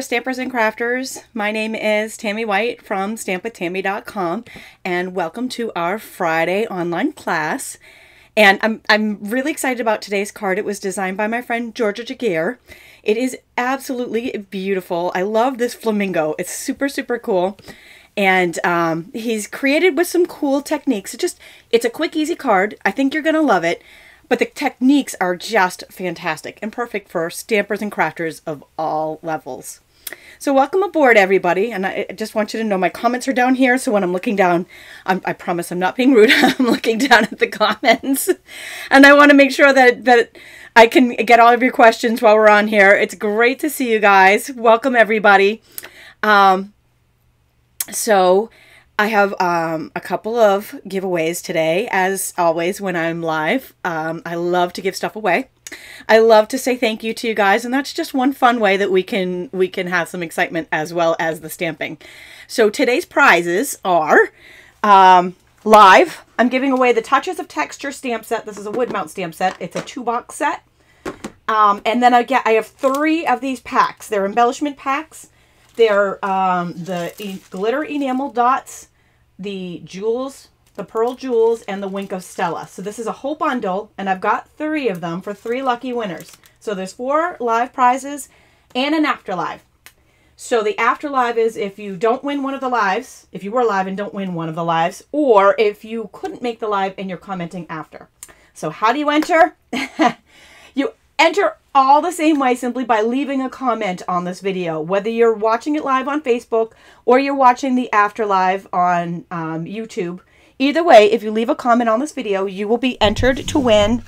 our stampers and crafters. My name is Tammy White from stampwithtami.com, and welcome to our Friday online class. And I'm really excited about today's card. It was designed by my friend Georgia Giguere. It is absolutely beautiful. I love this flamingo. It's super, super cool. And he's created with some cool techniques. It's a quick, easy card. I think you're going to love it. But the techniques are just fantastic and perfect for stampers and crafters of all levels. So welcome aboard, everybody. And I just want you to know my comments are down here. So when I'm looking down, I promise I'm not being rude. I'm looking down at the comments. And I want to make sure that I can get all of your questions while we're on here. It's great to see you guys. Welcome, everybody. So I have a couple of giveaways today, as always when I'm live. I love to give stuff away. I love to say thank you to you guys, and that's just one fun way that we can have some excitement as well as the stamping. So today's prizes are live. I'm giving away the Touches of Texture stamp set. This is a wood mount stamp set. It's a 2-box set. And then I have 3 of these packs. They're embellishment packs. They're the glitter enamel dots, the jewels, the pearl jewels, and the Wink of Stella. So this is a whole bundle, and I've got 3 of them for 3 lucky winners. So there's 4 live prizes and an afterlive. So the afterlive is if you don't win one of the lives, if you were live and don't win one of the lives, or if you couldn't make the live and you're commenting after. So how do you enter? You enter all the same way, simply by leaving a comment on this video, whether you're watching it live on Facebook or you're watching the afterlive on YouTube. Either way, if you leave a comment on this video, you will be entered to win.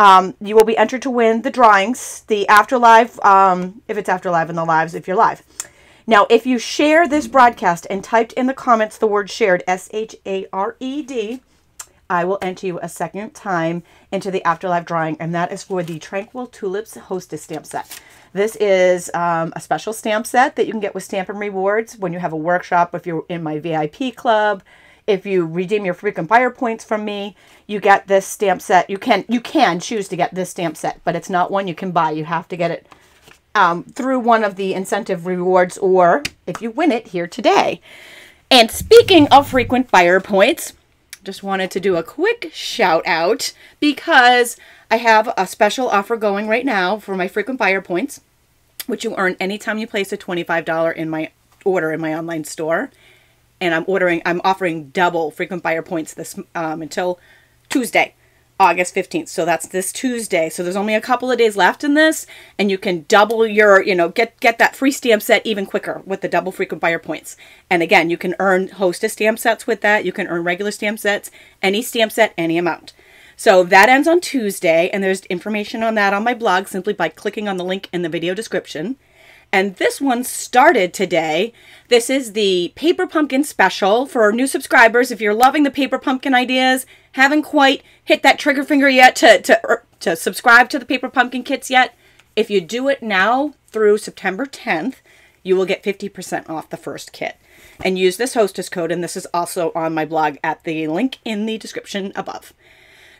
You will be entered to win the drawings, the afterlive, if it's afterlive, and the lives if you're live. Now, if you share this broadcast and typed in the comments the word shared, S-H-A-R-E-D, I will enter you a second time into the afterlife drawing, and that is for the Tranquil Tulips Hostess stamp set. This is a special stamp set that you can get with Stampin' Rewards when you have a workshop, if you're in my VIP club, if you redeem your frequent buyer points from me, you get this stamp set. You can choose to get this stamp set, but it's not one you can buy. You have to get it through one of the incentive rewards, or if you win it here today. And speaking of frequent buyer points, just wanted to do a quick shout out because I have a special offer going right now for my frequent buyer points, which you earn anytime you place a $25 in my order in my online store. And I'm offering double frequent buyer points this until Tuesday, August 15th. So that's this Tuesday. So there's only a couple of days left in this, and you can double your, get that free stamp set even quicker with the double frequent buyer points. And again, you can earn hostess stamp sets with that. You can earn regular stamp sets, any stamp set, any amount. So that ends on Tuesday, and there's information on that on my blog simply by clicking on the link in the video description. And this one started today. This is the Paper Pumpkin special for new subscribers. If you're loving the Paper Pumpkin ideas, haven't quite hit that trigger finger yet to subscribe to the Paper Pumpkin kits yet, if you do it now through September 10th, you will get 50% off the first kit. And use this hostess code, and this is also on my blog at the link in the description above.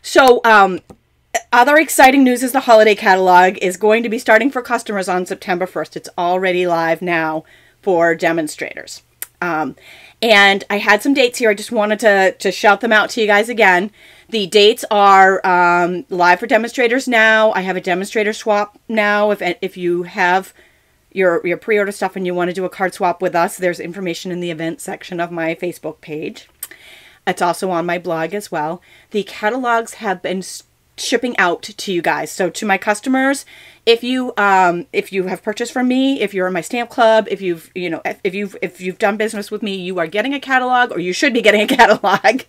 So, other exciting news is the holiday catalog is going to be starting for customers on September 1st. It's already live now for demonstrators. And I had some dates here. I just wanted to shout them out to you guys again. The dates are live for demonstrators now. I have a demonstrator swap now. If you have your pre-order stuff and you want to do a card swap with us, there's information in the event section of my Facebook page. It's also on my blog as well. The catalogs have been shipping out to you guys. So to my customers, if you have purchased from me, if you're in my stamp club, if you've done business with me, you are getting a catalog, or you should be getting a catalog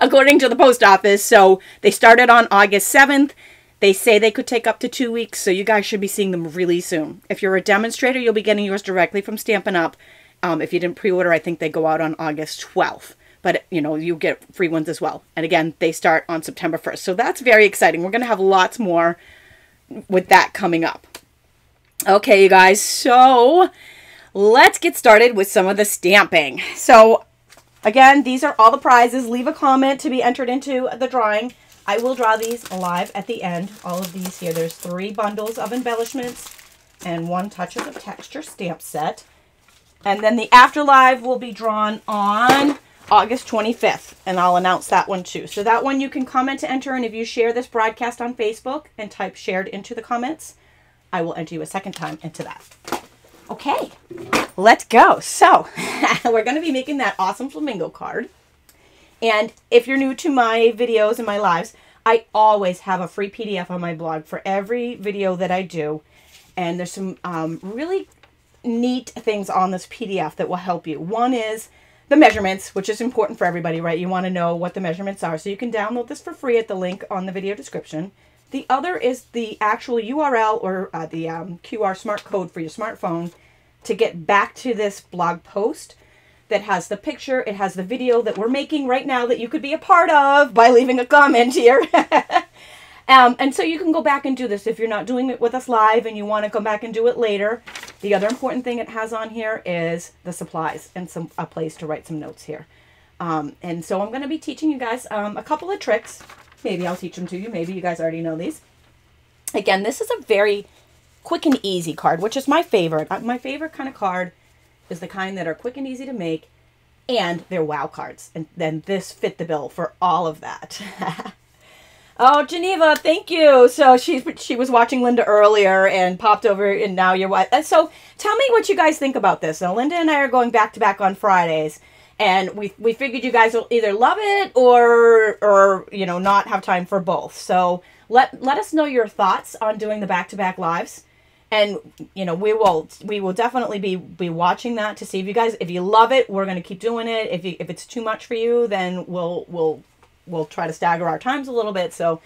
according to the post office. So they started on August 7th. They say they could take up to 2 weeks. So you guys should be seeing them really soon. If you're a demonstrator, you'll be getting yours directly from Stampin' Up. If you didn't pre-order, I think they go out on August 12th. But, you get free ones as well. And again, they start on September 1st. So that's very exciting. We're going to have lots more with that coming up. Okay, you guys. So let's get started with some of the stamping. So again, these are all the prizes. Leave a comment to be entered into the drawing. I will draw these live at the end. All of these here. There's 3 bundles of embellishments. and one Touches of Texture stamp set. And then the Afterlife will be drawn on August 25th, and I'll announce that one too. So that one you can comment to enter, and if you share this broadcast on Facebook and type shared into the comments, I will enter you a second time into that. Okay, let's go. So we're going to be making that awesome flamingo card. And if you're new to my videos and my lives, I always have a free PDF on my blog for every video that I do. And there's some really neat things on this PDF that will help you. One is the measurements, which is important for everybody, right? You want to know what the measurements are. So you can download this for free at the link on the video description. The other is the actual URL or the QR smart code for your smartphone to get back to this blog post that has the picture. It has the video that we're making right now that you could be a part of by leaving a comment here. And so you can go back and do this if you're not doing it with us live and you want to come back and do it later. The other important thing it has on here is the supplies and a place to write some notes here. And so I'm going to be teaching you guys a couple of tricks. Maybe I'll teach them to you. Maybe you guys already know these. Again, this is a very quick and easy card, which is my favorite. My favorite kind of card is the kind that are quick and easy to make, and they're wow cards. And then this fit the bill for all of that. Oh, Geneva, thank you. So she was watching Linda earlier and popped over, and now you're what? So tell me what you guys think about this. Now, Linda and I are going back to back on Fridays. And we figured you guys will either love it or you know, not have time for both. So let us know your thoughts on doing the back-to-back lives. And you know, we will definitely be watching that to see if you guys, if you love it, we're going to keep doing it. If it's too much for you, then we'll try to stagger our times a little bit. So,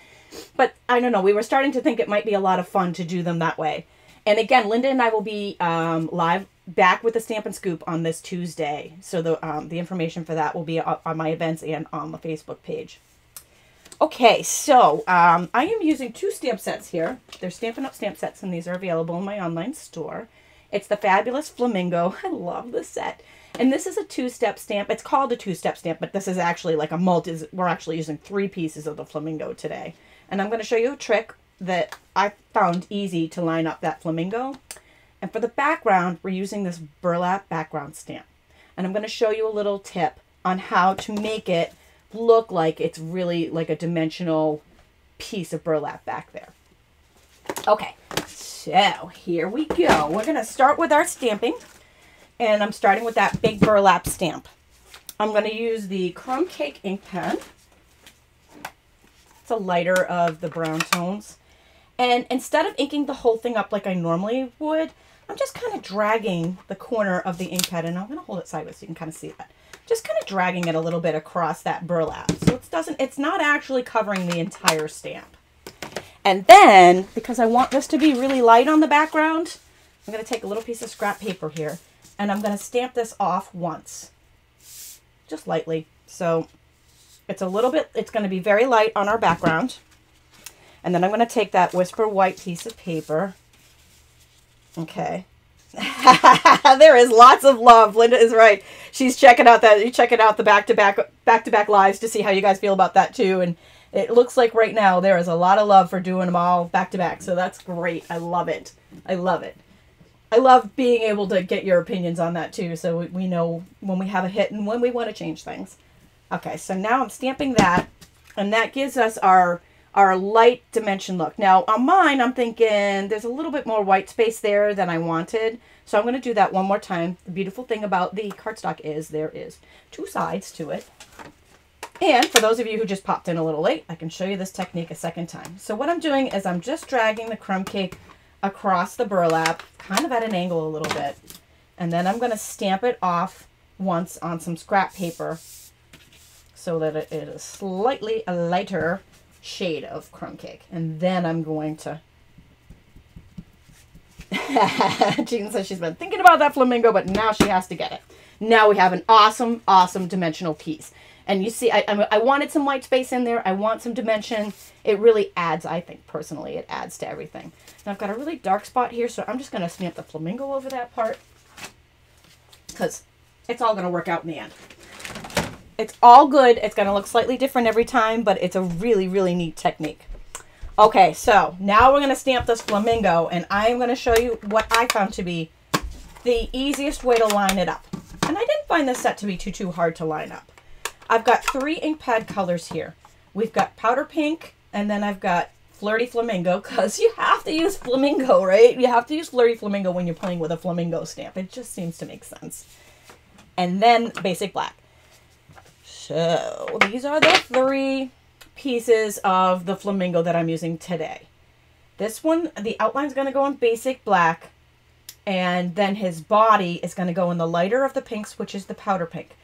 but I don't know, we were starting to think it might be a lot of fun to do them that way. And again, Linda and I will be live back with the Stampin' Scoop on this Tuesday. So the information for that will be on my events and on the Facebook page. Okay, so I am using two stamp sets here. They're Stampin' Up! Stamp sets, and these are available in my online store. It's the Fabulous Flamingo. I love this set. And this is a two-step stamp. It's called a two-step stamp, but this is actually like a multi. We're actually using three pieces of the flamingo today. And I'm going to show you a trick that I found easy to line up that flamingo. And for the background, we're using this burlap background stamp. And I'm going to show you a little tip on how to make it look like it's really like a dimensional piece of burlap back there. Okay, so here we go. We're going to start with our stamping. And I'm starting with that big burlap stamp. I'm going to use the Crumb Cake ink pen. It's a lighter of the brown tones. And instead of inking the whole thing up like I normally would, I'm just kind of dragging the corner of the ink pad, and I'm going to hold it sideways so you can kind of see that. Just kind of dragging it a little bit across that burlap. So it's not actually covering the entire stamp. And then, because I want this to be really light on the background, I'm going to take a little piece of scrap paper here, and I'm going to stamp this off once. Just lightly. So it's a little bit, it's going to be very light on our background. And then I'm going to take that Whisper White piece of paper. Okay. There is lots of love. Linda is right. She's checking out that, you're checking out the back-to-back lives to see how you guys feel about that too. And it looks like right now there is a lot of love for doing them all back-to-back. So that's great. I love it. I love it. I love being able to get your opinions on that too. So we know when we have a hit and when we want to change things. Okay. So now I'm stamping that, and that gives us our light dimension look. Now on mine, I'm thinking there's a little bit more white space there than I wanted. So I'm going to do that one more time. The beautiful thing about the cardstock is there is two sides to it. And for those of you who just popped in a little late, I can show you this technique a second time. So what I'm doing is I'm just dragging the Crumb Cake across the burlap, kind of at an angle a little bit. And then I'm going to stamp it off once on some scrap paper so that it is slightly lighter shade of Crumb Cake. And then I'm going to Jean says she's been thinking about that flamingo, but now she has to get it. Now we have an awesome, awesome dimensional piece. And you see, I wanted some white space in there. I want some dimension. It really adds, I think personally, it adds to everything. Now I've got a really dark spot here, so I'm just going to stamp the flamingo over that part because it's all going to work out in the end. It's all good. It's going to look slightly different every time, but it's a really, really neat technique. Okay, so now we're gonna stamp this flamingo, and I'm gonna show you what I found to be the easiest way to line it up. And I didn't find this set to be too hard to line up. I've got three ink pad colors here. We've got Powder Pink, and then I've got Flirty Flamingo, because you have to use flamingo, right? You have to use Flirty Flamingo when you're playing with a flamingo stamp. It just seems to make sense. And then Basic Black. So these are the three pieces of the flamingo that I'm using today. This one, the outline's going to go in Basic Black, and then his body is going to go in the lighter of the pinks, which is the Powder Pink.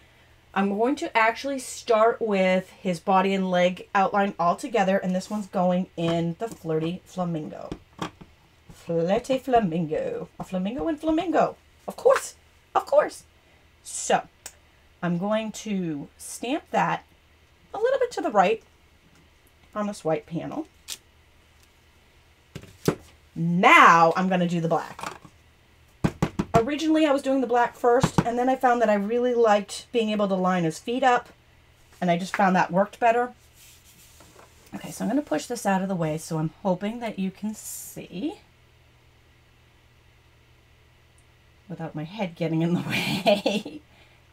I'm going to actually start with his body and leg outline all together, and this one's going in the Flirty Flamingo. Flirty Flamingo. A flamingo and flamingo. Of course. Of course. So, I'm going to stamp that a little bit to the right on this white panel. Now, I'm going to do the black. Originally, I was doing the black first, and then I found that I really liked being able to line his feet up, and I just found that worked better. Okay, so I'm going to push this out of the way, so I'm hoping that you can see without my head getting in the way.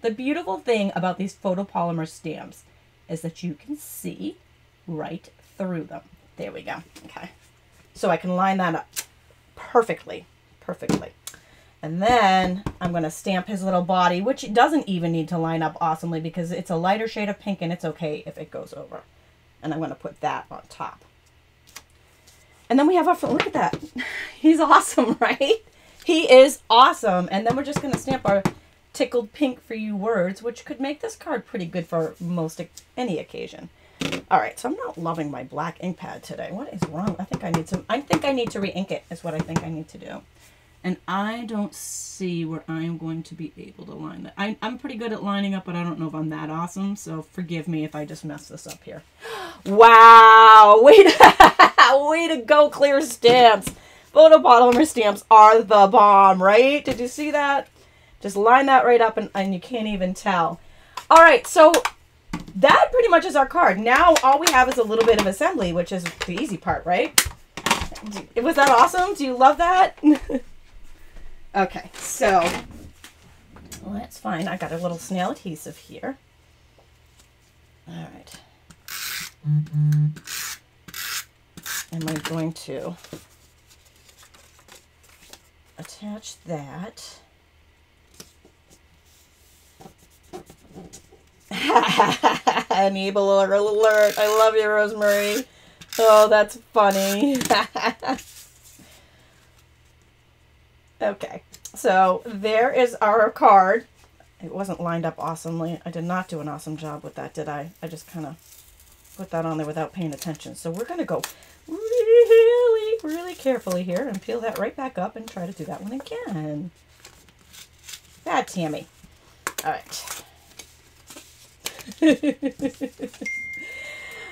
The beautiful thing about these photopolymer stamps is that you can see right through them. There we go. Okay, so I can line that up perfectly, perfectly. And then I'm going to stamp his little body, which doesn't even need to line up awesomely because it's a lighter shade of pink and it's okay if it goes over. And I'm going to put that on top. And then we have our, look at that. He's awesome, right? He is awesome. And then we're just going to stamp our Tickled Pink for You words, which could make this card pretty good for most any occasion. All right, so I'm not loving my black ink pad today. What is wrong? I think I need some, I think I need to re-ink it is what I think I need to do. And I don't see where I'm going to be able to line that. I'm pretty good at lining up, but I don't know if I'm that awesome. So forgive me if I just mess this up here. Wow. Way to go, clear stamps. Photopolymer stamps are the bomb, right? Did you see that? Just line that right up and you can't even tell. All right. So that pretty much is our card. Now all we have is a little bit of assembly, which is the easy part, right? Was that awesome? Do you love that? Okay, so let's find, I got a little snail adhesive here. All right. And I'm going to attach that. Enable alert. I love you, Rosemary. Oh, that's funny. Okay, so there is our card. It wasn't lined up awesomely. I did not do an awesome job with that, did I? I just kind of put that on there without paying attention. So we're going to go really, really carefully here and peel that right back up and try to do that one again. Bad Tammy. All right.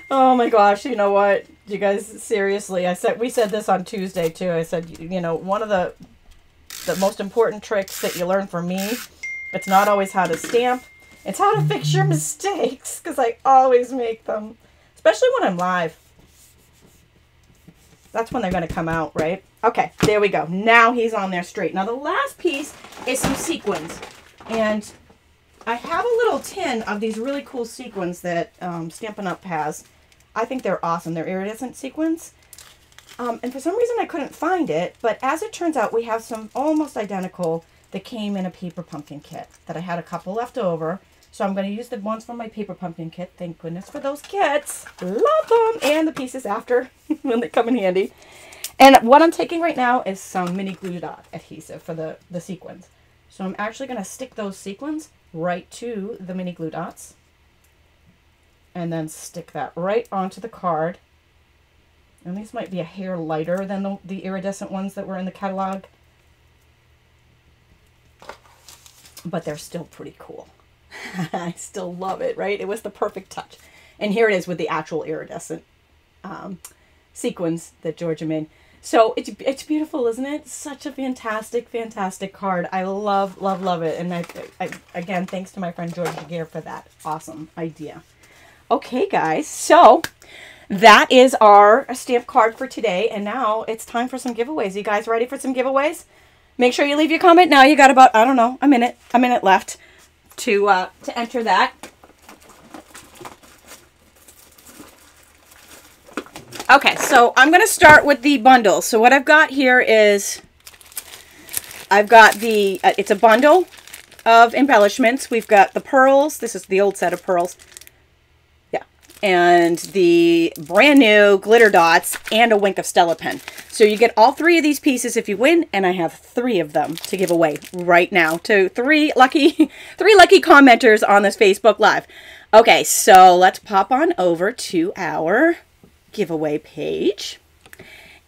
Oh my gosh, you know what? You guys, seriously, we said this on Tuesday too. I said, you know, one of the most important tricks that you learn from me, it's not always how to stamp, it's how to fix your mistakes, because I always make them, especially when I'm live. That's when they're going to come out, right? Okay, there we go. Now he's on there straight. Now the last piece is some sequins, and I have a little tin of these really cool sequins that Stampin' Up! Has. I think they're awesome. They're iridescent sequins. And for some reason I couldn't find it, but as it turns out, we have some almost identical that came in a Paper Pumpkin kit that I had a couple left over. So I'm going to use the ones from my Paper Pumpkin kit. Thank goodness for those kits. Love them. And the pieces after when they come in handy. And what I'm taking right now is some mini glue dot adhesive for the sequins. So I'm actually going to stick those sequins right to the mini glue dots. And then stick that right onto the card. And these might be a hair lighter than the iridescent ones that were in the catalog. But they're still pretty cool. I still love it, right? It was the perfect touch. And here it is with the actual iridescent sequins that Georgia made. So it's beautiful, isn't it? Such a fantastic, fantastic card. I love, love, love it. And I again, thanks to my friend Georgia Giguere for that awesome idea. Okay, guys. So... that is our stamp card for today. And now it's time for some giveaways. You guys ready for some giveaways? Make sure you leave your comment now. You got about, I don't know, a minute left to enter that. Okay, so I'm going to start with the bundle. So what I've got here is, I've got the, it's a bundle of embellishments. We've got the pearls. This is the old set of pearls. Yeah. And the brand new glitter dots and a Wink of Stella pen. So you get all three of these pieces if you win, and I have three of them to give away right now to three lucky commenters on this Facebook Live. Okay, so let's pop on over to our giveaway page.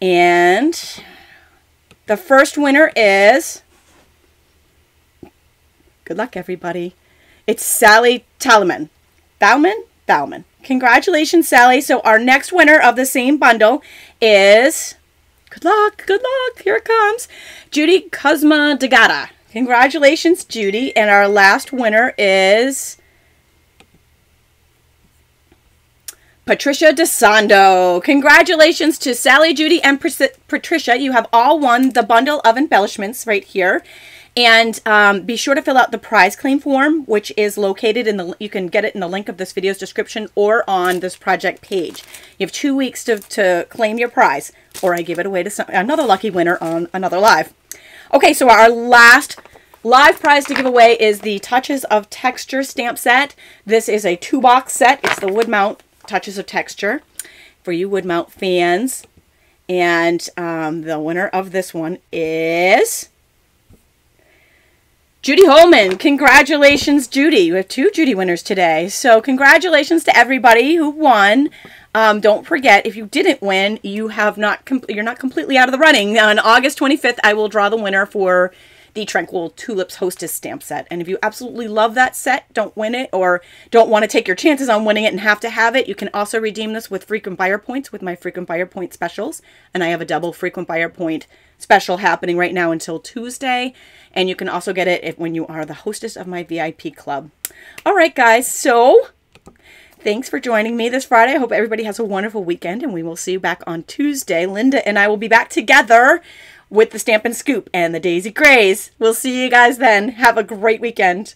And the first winner is, good luck everybody, it's Sally Talman. Bauman. Congratulations, Sally. So our next winner of the same bundle is, good luck, here it comes, Judy Cosma DeGata. Congratulations, Judy. And our last winner is Patricia DeSando. Congratulations to Sally, Judy, and Patricia. You have all won the bundle of embellishments right here. And be sure to fill out the prize claim form, which is located in the, you can get it in the link of this video's description or on this project page. You have 2 weeks to claim your prize, or I give it away to another lucky winner on another live. Okay, so our last live prize to give away is the Touches of Texture stamp set. This is a 2-box set. It's the wood mount Touches of Texture for you wood mount fans. And the winner of this one is Judy Holman. Congratulations, Judy. We have 2 Judy winners today. So congratulations to everybody who won. Don't forget, if you didn't win, you have not you're not completely out of the running. On August 25th, I will draw the winner for the Tranquil Tulips Hostess stamp set. And if you absolutely love that set, don't win it, or don't want to take your chances on winning it and have to have it, you can also redeem this with frequent buyer points with my frequent buyer point specials. And I have a double frequent buyer point special happening right now until Tuesday. And you can also get it when you are the hostess of my VIP club. All right, guys. So thanks for joining me this Friday. I hope everybody has a wonderful weekend, and we will see you back on Tuesday. Linda and I will be back together with the Stampin' Scoop and the Daisy Grays. We'll see you guys then. Have a great weekend.